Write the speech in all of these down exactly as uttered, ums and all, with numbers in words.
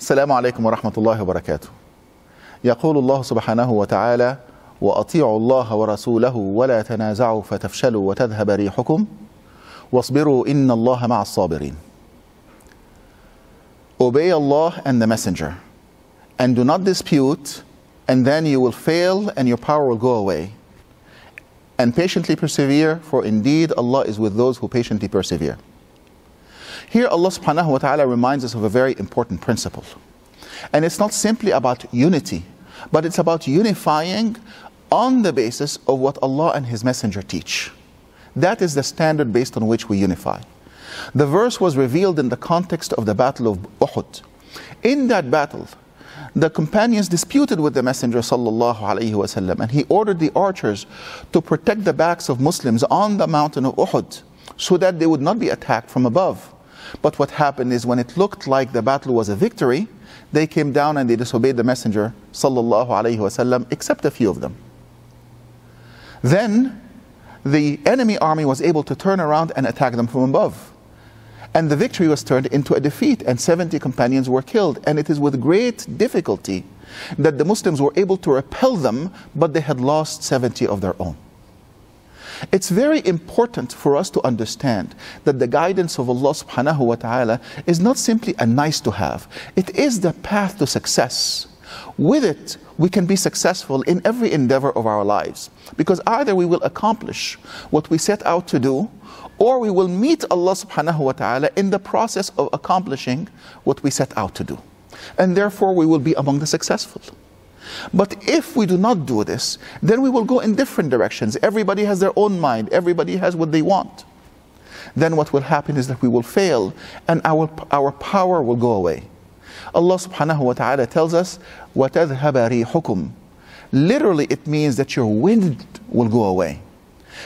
السلام عليكم ورحمة الله وبركاته. يقول الله سبحانه وتعالى: وأطيعوا الله ورسوله ولا تنازعوا فتفشلوا وتذهب ريحكم واصبروا إن الله مع الصابرين. Obey Allah and the Messenger, and do not dispute, and then you will fail and your power will go away. And patiently persevere, for indeed Allah is with those who patiently persevere. Here Allah subhanahu wa ta'ala reminds us of a very important principle. And it's not simply about unity, but it's about unifying on the basis of what Allah and His Messenger teach. That is the standard based on which we unify. The verse was revealed in the context of the Battle of Uhud. In that battle, the companions disputed with the Messenger sallallahu alaihi wasallam, and he ordered the archers to protect the backs of Muslims on the mountain of Uhud so that they would not be attacked from above. But what happened is, when it looked like the battle was a victory, they came down and they disobeyed the Messenger sallallahu alaihi wasallam, except a few of them. Then the enemy army was able to turn around and attack them from above. And the victory was turned into a defeat, and seventy companions were killed. And it is with great difficulty that the Muslims were able to repel them, but they had lost seventy of their own. It's very important for us to understand that the guidance of Allah subhanahu wa ta'ala is not simply a nice to have. It is the path to success. With it, we can be successful in every endeavor of our lives, because either we will accomplish what we set out to do, or we will meet Allah subhanahu wa ta'ala in the process of accomplishing what we set out to do. And therefore, we will be among the successful. But if we do not do this, then we will go in different directions. Everybody has their own mind. Everybody has what they want. Then what will happen is that we will fail, and our, our power will go away. Allah subhanahu wa ta'ala tells us, وَتَذْهَبَ رِيحُكُمْ. Literally, it means that your wind will go away.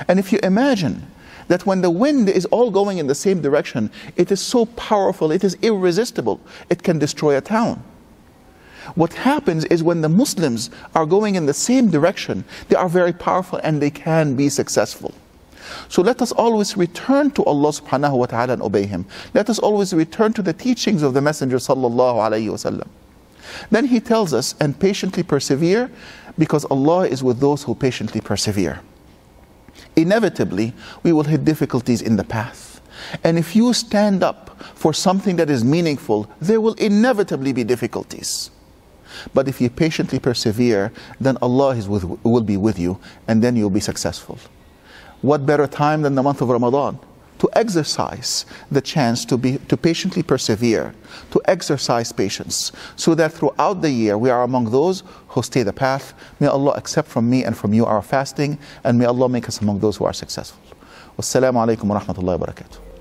And if you imagine that when the wind is all going in the same direction, it is so powerful, it is irresistible, it can destroy a town. What happens is, when the Muslims are going in the same direction, they are very powerful and they can be successful. So let us always return to Allah subhanahu wa ta'ala and obey Him. Let us always return to the teachings of the Messenger sallallahu alayhi wa sallam. Then He tells us, and patiently persevere, because Allah is with those who patiently persevere. Inevitably, we will hit difficulties in the path. And if you stand up for something that is meaningful, there will inevitably be difficulties. But if you patiently persevere, then Allah is with, will be with you, and then you'll be successful. What better time than the month of Ramadan to exercise the chance to, be, to patiently persevere, to exercise patience, so that throughout the year we are among those who stay the path. May Allah accept from me and from you our fasting, and may Allah make us among those who are successful. Wassalamu alaikum wa rahmatullahi wa barakatuh.